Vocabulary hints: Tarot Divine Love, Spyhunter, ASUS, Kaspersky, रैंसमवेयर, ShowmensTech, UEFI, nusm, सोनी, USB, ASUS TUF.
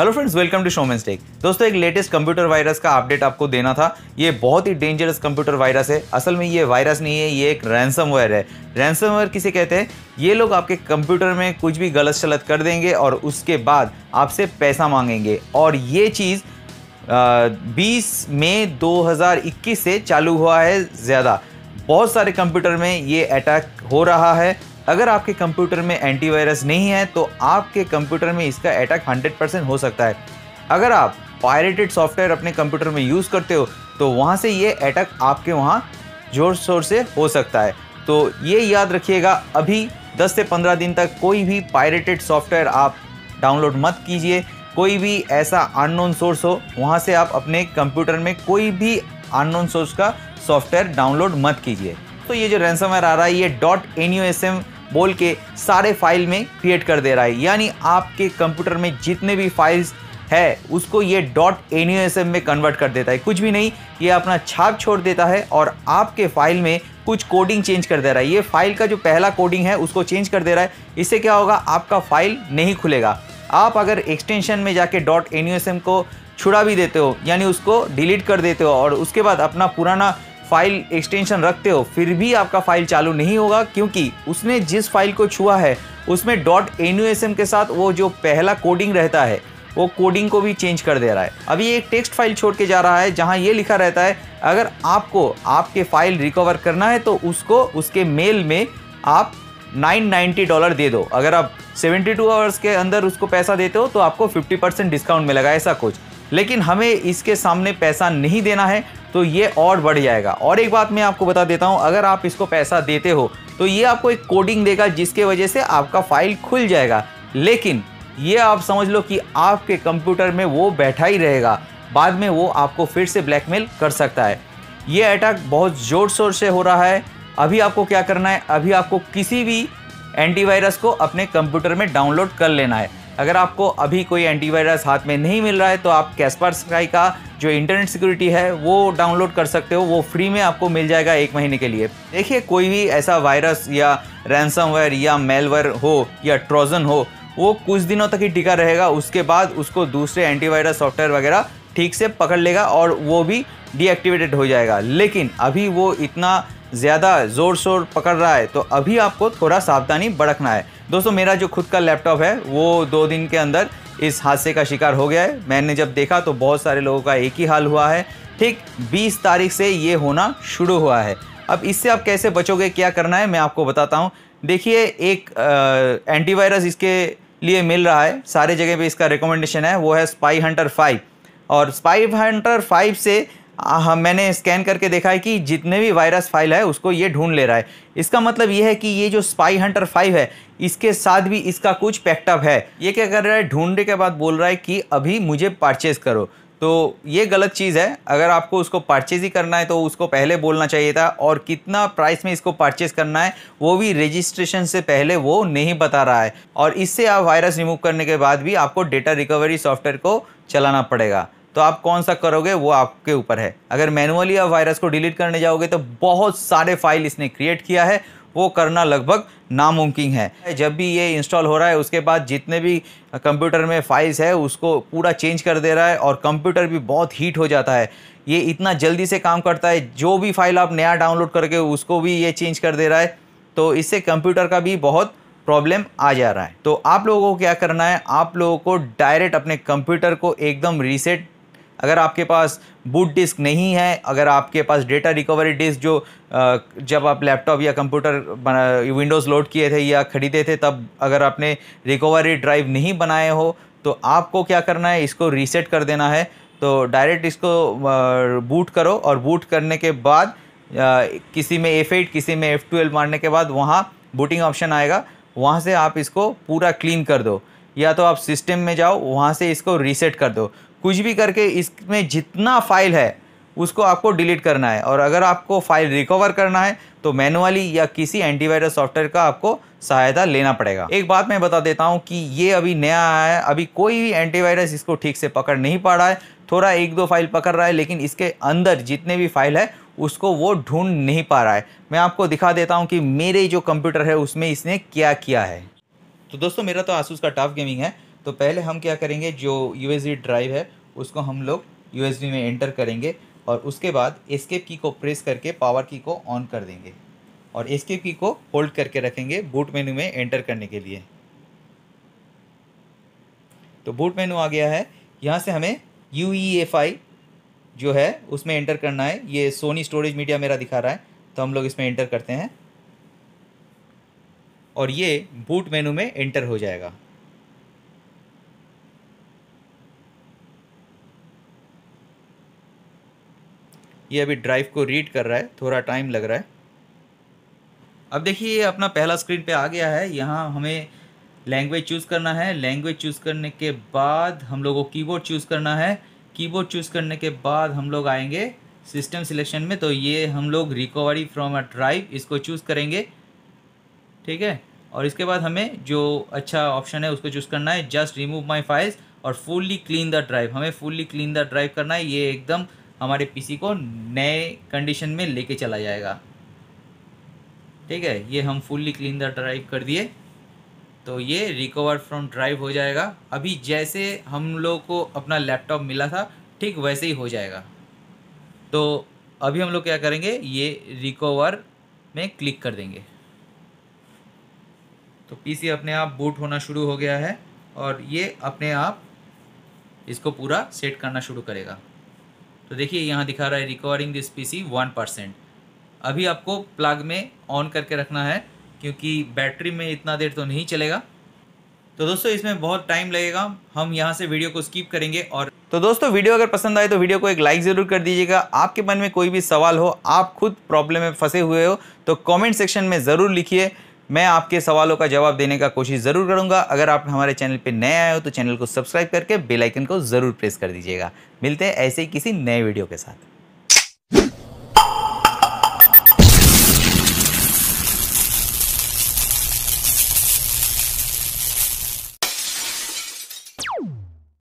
Hello friends, welcome to ShowmensTech। दोस्तों, एक latest computer virus का अपडेट आपको देना था। ये बहुत ही डेंजरस कंप्यूटर वायरस है। असल में ये वायरस नहीं है, ये एक रैंसमवेयर है। रैंसमवेयर किसे कहते हैं? ये लोग आपके कंप्यूटर में कुछ भी गलत शलत कर देंगे और उसके बाद आपसे पैसा मांगेंगे। और ये चीज़ 20 मई 2021 से चालू हुआ है। ज़्यादा बहुत सारे कंप्यूटर में ये अटैक हो रहा है। अगर आपके कंप्यूटर में एंटीवायरस नहीं है तो आपके कंप्यूटर में इसका अटैक 100% हो सकता है। अगर आप पायरेटेड सॉफ्टवेयर अपने कंप्यूटर में यूज़ करते हो तो वहाँ से ये अटैक आपके वहाँ जोर शोर से हो सकता है। तो ये याद रखिएगा, अभी 10 से 15 दिन तक कोई भी पायरेटेड सॉफ्टवेयर आप डाउनलोड मत कीजिए। कोई भी ऐसा अननोन सोर्स हो, वहाँ से आप अपने कंप्यूटर में कोई भी अननोन सोर्स का सॉफ्टवेयर डाउनलोड मत कीजिए। तो ये जो रैंसमवेयर आ रहा है, ये .nusm बोल के सारे फाइल में क्रिएट कर दे रहा है। यानी आपके कंप्यूटर में जितने भी फाइल्स है उसको ये .nusm में कन्वर्ट कर देता है। कुछ भी नहीं, ये अपना छाप छोड़ देता है और आपके फाइल में कुछ कोडिंग चेंज कर दे रहा है। ये फाइल का जो पहला कोडिंग है उसको चेंज कर दे रहा है। इससे क्या होगा, आपका फाइल नहीं खुलेगा। आप अगर एक्सटेंशन में जाके .nusm को छुड़ा भी देते हो, यानी उसको डिलीट कर देते हो और उसके बाद अपना पुराना फाइल एक्सटेंशन रखते हो, फिर भी आपका फाइल चालू नहीं होगा, क्योंकि उसने जिस फाइल को छुआ है उसमें .nusm के साथ वो जो पहला कोडिंग रहता है वो कोडिंग को भी चेंज कर दे रहा है। अभी एक टेक्स्ट फाइल छोड़ के जा रहा है जहां ये लिखा रहता है, अगर आपको आपके फाइल रिकवर करना है तो उसको उसके मेल में आप $990 दे दो। अगर आप 72 आवर्स के अंदर उसको पैसा देते हो तो आपको 50% डिस्काउंट मिलेगा, ऐसा कुछ। लेकिन हमें इसके सामने पैसा नहीं देना है, तो ये और बढ़ जाएगा। और एक बात मैं आपको बता देता हूँ, अगर आप इसको पैसा देते हो तो ये आपको एक कोडिंग देगा जिसके वजह से आपका फाइल खुल जाएगा। लेकिन ये आप समझ लो कि आपके कंप्यूटर में वो बैठा ही रहेगा, बाद में वो आपको फिर से ब्लैकमेल कर सकता है। ये अटैक बहुत ज़ोर शोर से हो रहा है। अभी आपको क्या करना है, अभी आपको किसी भी एंटीवायरस को अपने कंप्यूटर में डाउनलोड कर लेना है। अगर आपको अभी कोई एंटीवायरस हाथ में नहीं मिल रहा है तो आप कैस्परस्काई का जो इंटरनेट सिक्योरिटी है वो डाउनलोड कर सकते हो। वो फ्री में आपको मिल जाएगा 1 महीने के लिए। देखिए, कोई भी ऐसा वायरस या रैंसमवेयर या मेलवेयर हो या ट्रोजन हो, वो कुछ दिनों तक ही टिका रहेगा। उसके बाद उसको दूसरे एंटीवायरस सॉफ्टवेयर वगैरह ठीक से पकड़ लेगा और वो भी डीएक्टिवेटेड हो जाएगा। लेकिन अभी वो इतना ज़्यादा ज़ोर शोर पकड़ रहा है, तो अभी आपको थोड़ा सावधानी बरतना है। दोस्तों, मेरा जो खुद का लैपटॉप है वो 2 दिन के अंदर इस हादसे का शिकार हो गया है। मैंने जब देखा तो बहुत सारे लोगों का एक ही हाल हुआ है। ठीक 20 तारीख से ये होना शुरू हुआ है। अब इससे आप कैसे बचोगे, क्या करना है, मैं आपको बताता हूँ। देखिए, एक एंटीवायरस इसके लिए मिल रहा है, सारे जगह पर इसका रिकमेंडेशन है, वो है Spyhunter 5। और Spyhunter 5 से मैंने स्कैन करके देखा है कि जितने भी वायरस फाइल है उसको ये ढूंढ ले रहा है। इसका मतलब ये है कि ये जो Spyhunter 5 है इसके साथ भी इसका कुछ पैक्टअप है। ये क्या कर रहा है, ढूंढने के बाद बोल रहा है कि अभी मुझे परचेज़ करो। तो ये गलत चीज़ है। अगर आपको उसको परचेज़ ही करना है तो उसको पहले बोलना चाहिए था, और कितना प्राइस में इसको परचेज़ करना है वो भी रजिस्ट्रेशन से पहले वो नहीं बता रहा है। और इससे आप वायरस रिमूव करने के बाद भी आपको डेटा रिकवरी सॉफ्टवेयर को चलाना पड़ेगा। तो आप कौन सा करोगे वो आपके ऊपर है। अगर मैनुअली आप वायरस को डिलीट करने जाओगे तो बहुत सारे फाइल इसने क्रिएट किया है, वो करना लगभग नामुमकिन है। जब भी ये इंस्टॉल हो रहा है उसके बाद जितने भी कंप्यूटर में फाइल्स है उसको पूरा चेंज कर दे रहा है और कंप्यूटर भी बहुत हीट हो जाता है। ये इतना जल्दी से काम करता है, जो भी फाइल आप नया डाउनलोड करके उसको भी ये चेंज कर दे रहा है। तो इससे कंप्यूटर का भी बहुत प्रॉब्लम आ जा रहा है। तो आप लोगों को क्या करना है, आप लोगों को डायरेक्ट अपने कंप्यूटर को एकदम रीसेट, अगर आपके पास बूट डिस्क नहीं है, अगर आपके पास डेटा रिकवरी डिस्क जो जब आप लैपटॉप या कंप्यूटर विंडोज़ लोड किए थे या ख़रीदे थे तब अगर आपने रिकवरी ड्राइव नहीं बनाए हो तो आपको क्या करना है, इसको रीसेट कर देना है। तो डायरेक्ट इसको बूट करो और बूट करने के बाद किसी में F8 किसी में F12 मारने के बाद वहाँ बूटिंग ऑप्शन आएगा, वहाँ से आप इसको पूरा क्लीन कर दो, या तो आप सिस्टम में जाओ वहाँ से इसको रीसेट कर दो। कुछ भी करके इसमें जितना फाइल है उसको आपको डिलीट करना है। और अगर आपको फाइल रिकवर करना है तो मैनुअली या किसी एंटीवायरस सॉफ्टवेयर का आपको सहायता लेना पड़ेगा। एक बात मैं बता देता हूँ कि ये अभी नया आया है, अभी कोई भी एंटीवायरस इसको ठीक से पकड़ नहीं पा रहा है, थोड़ा 1-2 फाइल पकड़ रहा है, लेकिन इसके अंदर जितने भी फाइल है उसको वो ढूंढ नहीं पा रहा है। मैं आपको दिखा देता हूँ कि मेरे जो कंप्यूटर है उसमें इसने क्या किया है। तो दोस्तों, मेरा तो ASUS का TUF गेमिंग है। तो पहले हम क्या करेंगे, जो यूएसबी ड्राइव है उसको हम लोग यूएसबी में एंटर करेंगे और उसके बाद एस्केप की को प्रेस करके पावर की को ऑन कर देंगे और एस्केप की को होल्ड करके रखेंगे बूट मेनू में एंटर करने के लिए। तो बूट मेनू आ गया है, यहाँ से हमें UEFI जो है उसमें एंटर करना है। ये सोनी स्टोरेज मीडिया मेरा दिखा रहा है तो हम लोग इसमें एंटर करते हैं और ये बूट मेनू में एंटर हो जाएगा। ये अभी ड्राइव को रीड कर रहा है, थोड़ा टाइम लग रहा है। अब देखिए ये अपना पहला स्क्रीन पे आ गया है। यहाँ हमें लैंग्वेज चूज़ करना है, लैंग्वेज चूज़ करने के बाद हम लोगों को कीबोर्ड चूज़ करना है, कीबोर्ड चूज़ करने के बाद हम लोग आएंगे सिस्टम सिलेक्शन में। तो ये हम लोग रिकवरी फ्रॉम अ ड्राइव इसको चूज़ करेंगे, ठीक है। और इसके बाद हमें जो अच्छा ऑप्शन है उसको चूज़ करना है, जस्ट रिमूव माई फाइल्स और फुल्ली क्लीन द ड्राइव। हमें फुल्ली क्लीन द ड्राइव करना है, ये एकदम हमारे पीसी को नए कंडीशन में लेके चला जाएगा, ठीक है। ये हम फुल्ली क्लीन द ड्राइव कर दिए तो ये रिकवर फ्रॉम ड्राइव हो जाएगा। अभी जैसे हम लोग को अपना लैपटॉप मिला था ठीक वैसे ही हो जाएगा। तो अभी हम लोग क्या करेंगे, ये रिकवर में क्लिक कर देंगे तो पीसी अपने आप बूट होना शुरू हो गया है और ये अपने आप इसको पूरा सेट करना शुरू करेगा। तो देखिए यहाँ दिखा रहा है रिकवरिंग दिस पीसी 1%। अभी आपको प्लग में ऑन करके रखना है क्योंकि बैटरी में इतना देर तो नहीं चलेगा। तो दोस्तों इसमें बहुत टाइम लगेगा, हम यहाँ से वीडियो को स्किप करेंगे। और तो दोस्तों वीडियो अगर पसंद आए तो वीडियो को एक लाइक ज़रूर कर दीजिएगा। आपके मन में कोई भी सवाल हो, आप खुद प्रॉब्लम में फंसे हुए हो तो कॉमेंट सेक्शन में ज़रूर लिखिए, मैं आपके सवालों का जवाब देने का कोशिश ज़रूर करूंगा। अगर आप हमारे चैनल पे नए आए हो तो चैनल को सब्सक्राइब करके बेल आइकन को ज़रूर प्रेस कर दीजिएगा। मिलते हैं ऐसे ही किसी नए वीडियो के साथ।